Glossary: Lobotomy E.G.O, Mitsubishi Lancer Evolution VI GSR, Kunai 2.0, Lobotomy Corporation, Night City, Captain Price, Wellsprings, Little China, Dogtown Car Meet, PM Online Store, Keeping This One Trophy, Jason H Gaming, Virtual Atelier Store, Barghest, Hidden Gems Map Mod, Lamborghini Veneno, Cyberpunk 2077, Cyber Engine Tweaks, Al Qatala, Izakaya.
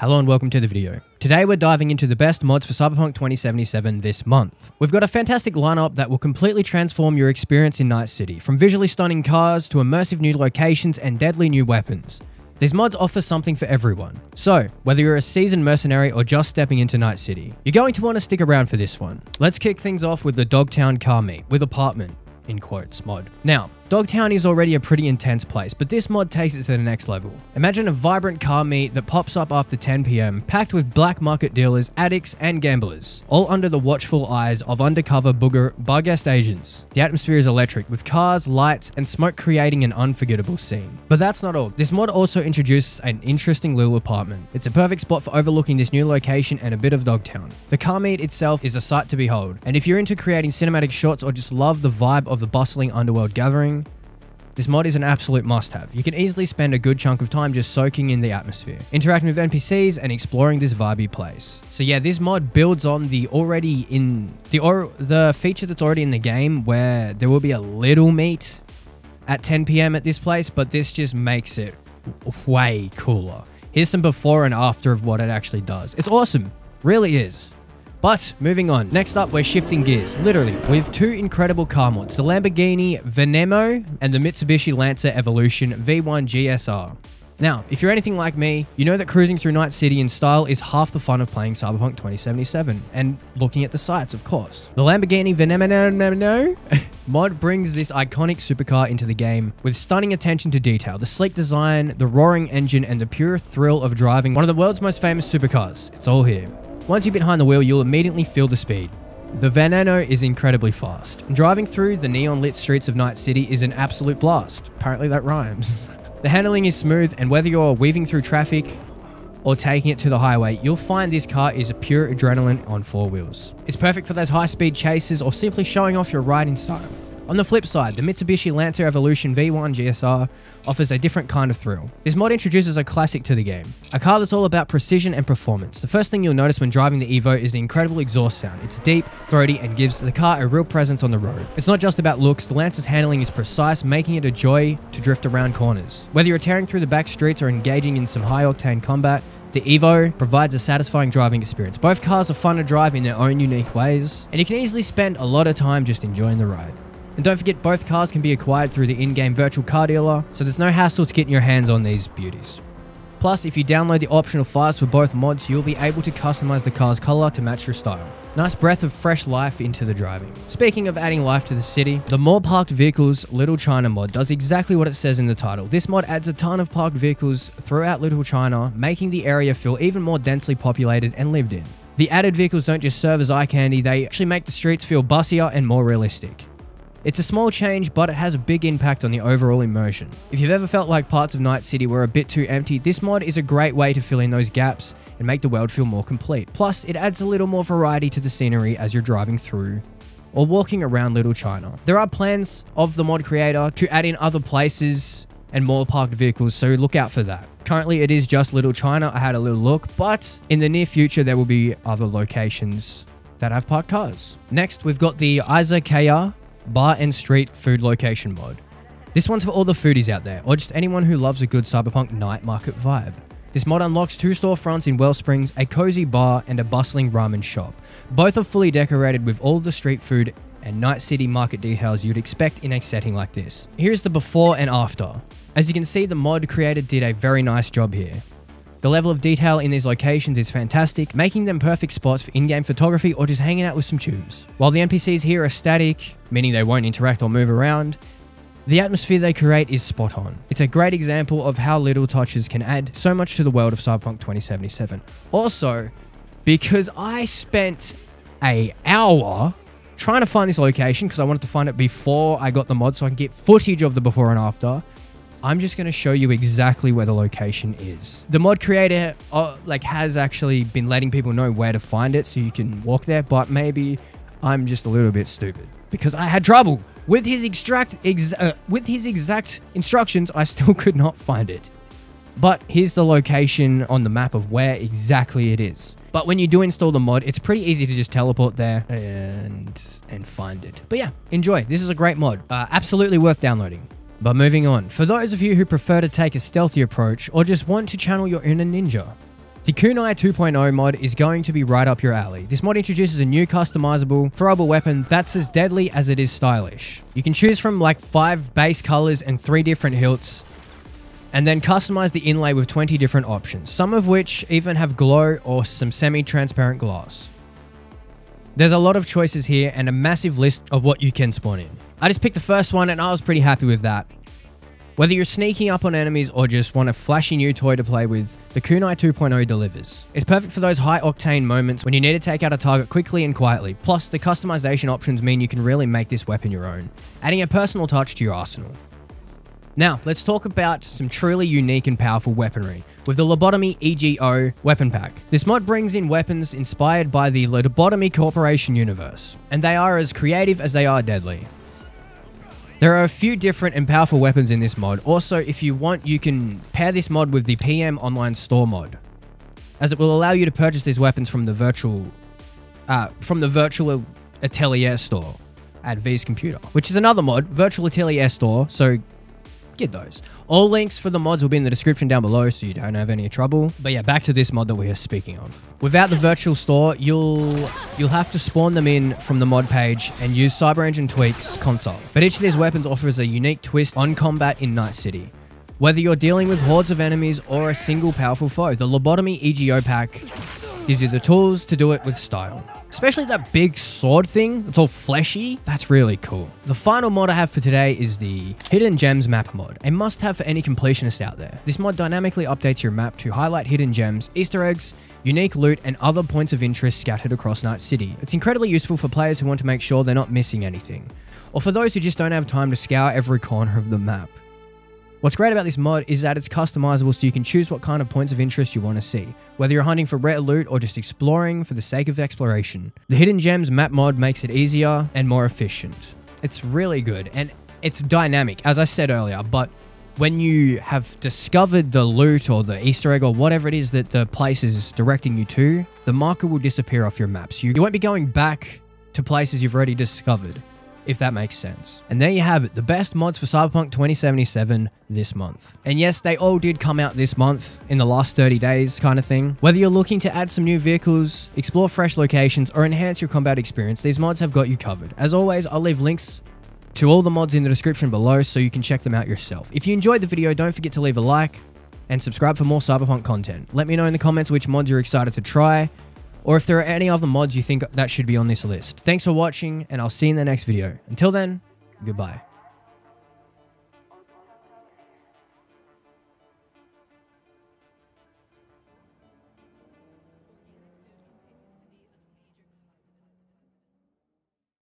Hello and welcome to the video. Today we're diving into the best mods for Cyberpunk 2077 this month. We've got a fantastic lineup that will completely transform your experience in Night City, from visually stunning cars to immersive new locations and deadly new weapons. These mods offer something for everyone. So, whether you're a seasoned mercenary or just stepping into Night City, you're going to want to stick around for this one. Let's kick things off with the Dogtown Car Meet with apartment, in quotes, mod. Now, Dogtown is already a pretty intense place, but this mod takes it to the next level. Imagine a vibrant car meet that pops up after 10 PM, packed with black market dealers, addicts, and gamblers, all under the watchful eyes of undercover Barghest agents. The atmosphere is electric, with cars, lights, and smoke creating an unforgettable scene. But that's not all. This mod also introduces an interesting little apartment. It's a perfect spot for overlooking this new location and a bit of Dogtown. The car meet itself is a sight to behold, and if you're into creating cinematic shots or just love the vibe of the bustling underworld gathering, this mod is an absolute must-have. You can easily spend a good chunk of time just soaking in the atmosphere, interacting with NPCs, and exploring this vibey place. So yeah, this mod builds on the feature that's already in the game, where there will be a little meet at 10 PM at this place, but this just makes it way cooler. Here's some before and after of what it actually does. It's awesome, really is. But moving on, next up we're shifting gears, literally, with two incredible car mods, the Lamborghini Veneno and the Mitsubishi Lancer Evolution VI GSR. Now, if you're anything like me, you know that cruising through Night City in style is half the fun of playing Cyberpunk 2077, and looking at the sights, of course. The Lamborghini Veneno mod brings this iconic supercar into the game with stunning attention to detail, the sleek design, the roaring engine, and the pure thrill of driving one of the world's most famous supercars. It's all here. Once you're behind the wheel, you'll immediately feel the speed. The Veneno is incredibly fast. Driving through the neon-lit streets of Night City is an absolute blast. Apparently that rhymes. The handling is smooth, and whether you're weaving through traffic or taking it to the highway, you'll find this car is a pure adrenaline on four wheels. It's perfect for those high-speed chases or simply showing off your riding style. On the flip side, the Mitsubishi Lancer Evolution VI GSR offers a different kind of thrill. This mod introduces a classic to the game, a car that's all about precision and performance. The first thing you'll notice when driving the Evo is the incredible exhaust sound. It's deep, throaty, and gives the car a real presence on the road. It's not just about looks, the Lancer's handling is precise, making it a joy to drift around corners. Whether you're tearing through the back streets or engaging in some high-octane combat, the Evo provides a satisfying driving experience. Both cars are fun to drive in their own unique ways, and you can easily spend a lot of time just enjoying the ride. And don't forget, both cars can be acquired through the in-game virtual car dealer, so there's no hassle to getting your hands on these beauties. Plus, if you download the optional files for both mods, you'll be able to customize the car's color to match your style. Nice breath of fresh life into the driving. Speaking of adding life to the city, the more parked vehicles Little China mod does exactly what it says in the title. This mod adds a ton of parked vehicles throughout Little China, making the area feel even more densely populated and lived in. The added vehicles don't just serve as eye candy, they actually make the streets feel bussier and more realistic. It's a small change, but it has a big impact on the overall immersion. If you've ever felt like parts of Night City were a bit too empty, this mod is a great way to fill in those gaps and make the world feel more complete. Plus, it adds a little more variety to the scenery as you're driving through or walking around Little China. There are plans of the mod creator to add in other places and more parked vehicles, so look out for that. Currently, it is just Little China. I had a little look, but in the near future, there will be other locations that have parked cars. Next, we've got the Izakaya bar and street food location mod. This one's for all the foodies out there, or just anyone who loves a good cyberpunk night market vibe. This mod unlocks two storefronts in Wellsprings, a cozy bar and a bustling ramen shop. Both are fully decorated with all the street food and Night City market details you'd expect in a setting like this. Here's the before and after. As you can see, the mod creator did a very nice job here. The level of detail in these locations is fantastic, making them perfect spots for in-game photography or just hanging out with some tunes. While the NPCs here are static, meaning they won't interact or move around, the atmosphere they create is spot on. It's a great example of how little touches can add so much to the world of Cyberpunk 2077. Also, because I spent an hour trying to find this location because I wanted to find it before I got the mod so I can get footage of the before and after, I'm just going to show you exactly where the location is. The mod creator has actually been letting people know where to find it so you can walk there, but maybe I'm just a little bit stupid because I had trouble with his exact instructions. I still could not find it. But here's the location on the map of where exactly it is. But when you do install the mod, it's pretty easy to just teleport there and find it. But yeah, enjoy. This is a great mod. Absolutely worth downloading. But moving on, for those of you who prefer to take a stealthy approach or just want to channel your inner ninja, The Kunai 2.0 mod is going to be right up your alley. This mod introduces a new customizable, throwable weapon that's as deadly as it is stylish. You can choose from like 5 base colors and 3 different hilts, and then customize the inlay with 20 different options, some of which even have glow or some semi-transparent glass. There's a lot of choices here and a massive list of what you can spawn in. I just picked the first one and I was pretty happy with that. Whether you're sneaking up on enemies or just want a flashy new toy to play with, the Kunai 2.0 delivers. It's perfect for those high-octane moments when you need to take out a target quickly and quietly. Plus, the customization options mean you can really make this weapon your own, adding a personal touch to your arsenal. Now, let's talk about some truly unique and powerful weaponry with the Lobotomy EGO weapon pack. This mod brings in weapons inspired by the Lobotomy Corporation universe, and they are as creative as they are deadly. There are a few different and powerful weapons in this mod. Also, if you want, you can pair this mod with the PM Online Store mod, as it will allow you to purchase these weapons from the Virtual Atelier Store at V's Computer, which is another mod, Virtual Atelier Store, so get those. All links for the mods will be in the description down below, so you don't have any trouble. But yeah, back to this mod that we are speaking of. Without the virtual store, you'll have to spawn them in from the mod page and use Cyber Engine Tweaks console. But each of these weapons offers a unique twist on combat in Night City. Whether you're dealing with hordes of enemies or a single powerful foe, the Lobotomy EGO pack gives you the tools to do it with style. Especially that big sword thing, it's all fleshy. That's really cool. The final mod I have for today is the Hidden Gems Map mod, a must-have for any completionist out there. This mod dynamically updates your map to highlight hidden gems, Easter eggs, unique loot, and other points of interest scattered across Night City. It's incredibly useful for players who want to make sure they're not missing anything, or for those who just don't have time to scour every corner of the map. What's great about this mod is that it's customizable, so you can choose what kind of points of interest you want to see, whether you're hunting for rare loot or just exploring for the sake of exploration. The Hidden Gems map mod makes it easier and more efficient. It's really good, and it's dynamic, as I said earlier, but when you have discovered the loot or the Easter egg or whatever it is that the place is directing you to, the marker will disappear off your map, so you won't be going back to places you've already discovered, if that makes sense. And there you have it, the best mods for Cyberpunk 2077 this month. And yes, they all did come out this month, in the last 30 days kind of thing. Whether you're looking to add some new vehicles, explore fresh locations, or enhance your combat experience, these mods have got you covered. As always, I'll leave links to all the mods in the description below so you can check them out yourself. If you enjoyed the video, don't forget to leave a like and subscribe for more Cyberpunk content. Let me know in the comments which mods you're excited to try, or if there are any other mods you think that should be on this list. Thanks for watching, and I'll see you in the next video. Until then, goodbye.